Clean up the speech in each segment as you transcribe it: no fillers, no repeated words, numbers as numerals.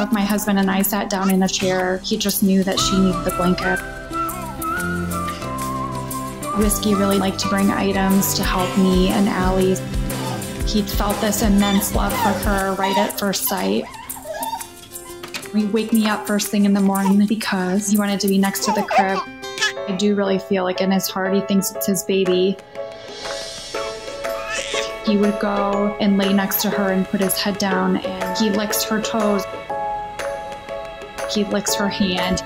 Both my husband and I sat down in a chair. He just knew that she needed the blanket. Whiskey really liked to bring items to help me and Allie. He felt this immense love for her right at first sight. He'd wake me up first thing in the morning because he wanted to be next to the crib. I do really feel like in his heart he thinks it's his baby. He would go and lay next to her and put his head down, and he licks her toes. He licks her hand.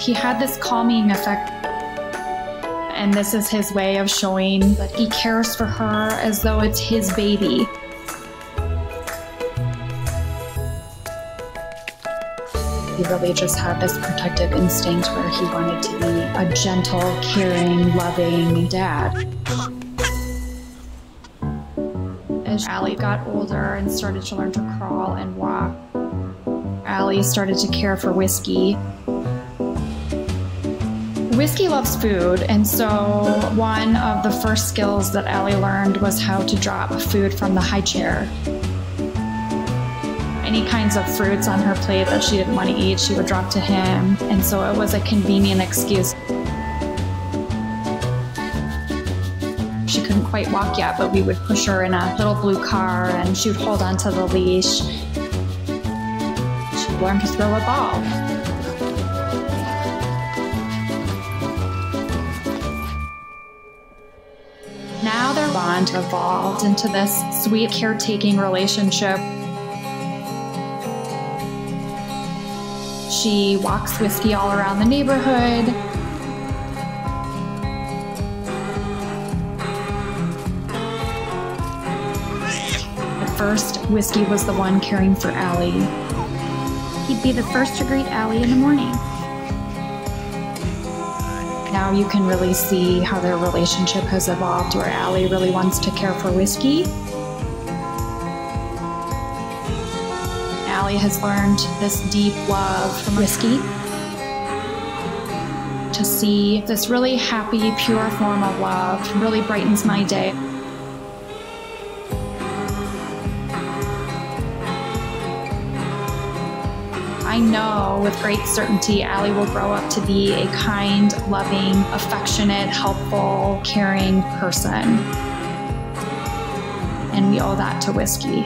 He had this calming effect, and this is his way of showing that he cares for her as though it's his baby. He really just had this protective instinct where he wanted to be a gentle, caring, loving dad. As Allie got older and started to learn to crawl and walk, Allie started to care for Whiskey. Whiskey loves food, and so one of the first skills that Allie learned was how to drop food from the high chair. Any kinds of fruits on her plate that she didn't want to eat, she would drop to him, and so it was a convenient excuse. She couldn't quite walk yet, but we would push her in a little blue car, and she would hold onto the leash. She learned to throw a ball. Now their bond evolved into this sweet caretaking relationship. She walks Whiskey all around the neighborhood. At first, Whiskey was the one caring for Allie. He'd be the first to greet Allie in the morning. Now you can really see how their relationship has evolved, where Allie really wants to care for Whiskey. Allie has learned this deep love from Whiskey. To see this really happy, pure form of love really brightens my day. I know with great certainty Allie will grow up to be a kind, loving, affectionate, helpful, caring person. And we owe that to Whiskey.